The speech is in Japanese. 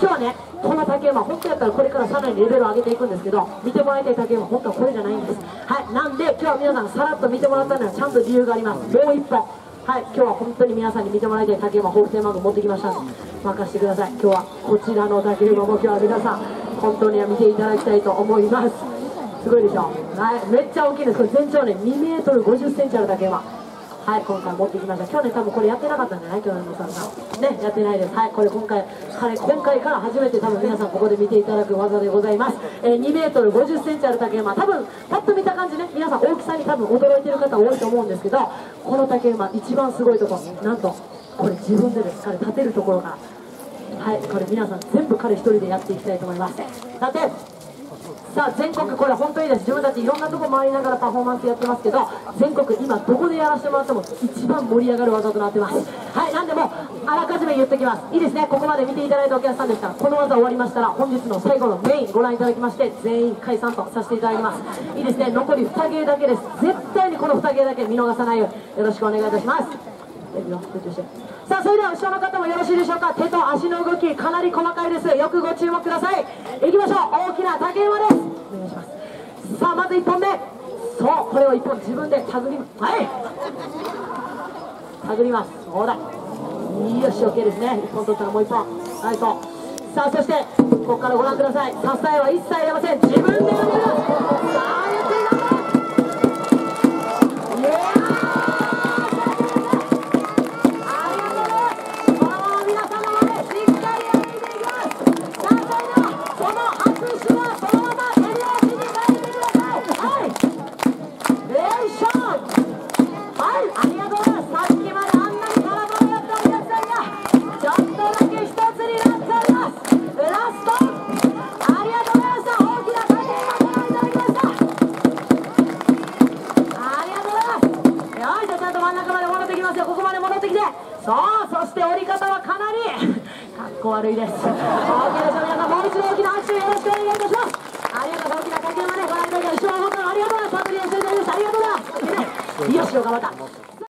今日ね、この竹馬、本当やったらこれからさらにレベルを上げていくんですけど、見てもらいたい竹馬、本当はこれじゃないんです。はい、なんで今日は皆さん、さらっと見てもらったのはちゃんと理由があります。もう一本、はい、今日は本当に皆さんに見てもらいたい竹馬、ホークテーマン持ってきましたんで、任せてください。今日はこちらの竹馬も今日は皆さん、本当には見ていただきたいと思います。すごいでしょ、はい、めっちゃ大きいです。これ全長ね、2m50cm ある竹馬。はい、今回持ってきました。去年多分これやってなかったんじゃない？去年のさんがね、やってないです。はい、これ今回から初めて多分皆さんここで見ていただく技でございます。2m50cm ある竹馬、多分パッと見た感じね、皆さん大きさに多分驚いてる方多いと思うんですけど、この竹馬一番すごいところ、なんとこれ自分でです。彼立てるところが、はい、これ皆さん全部彼一人でやっていきたいと思います。立て。さあ全国、これ本当にいいです。自分たちいろんなとこ回りながらパフォーマンスやってますけど、全国今どこでやらせてもらっても一番盛り上がる技となってます。はい、なんでもあらかじめ言っておきます。いいですね。ここまで見ていただいたお客さんですから、この技終わりましたら本日の最後のメインご覧いただきまして、全員解散とさせていただきます。いいですね。残り2芸だけです。絶対にこの2芸だけ見逃さないようによろしくお願いいたします。さあ、それでは後ろの方もよろしいでしょうか。手と足の動きかなり細かいです。よくご注目ください。いきましょう。大きな竹馬です。お願いします。さあ、まず1本目、そうこれを1本自分で手繰り、はい手繰ります。そうだ、よし OK ですね。1本取ったらもう1本、はいそう。さあ、そしてここからご覧ください。支えは一切入れません。自分で投げる。さあ悪いです。大きな皆さん、もう一度大きな拍手よろしくお願いいたします。ありがとう。大きな掛けまでご覧いただき、後ろの方ありがとうございます。ありがとうございます。よし、よかった。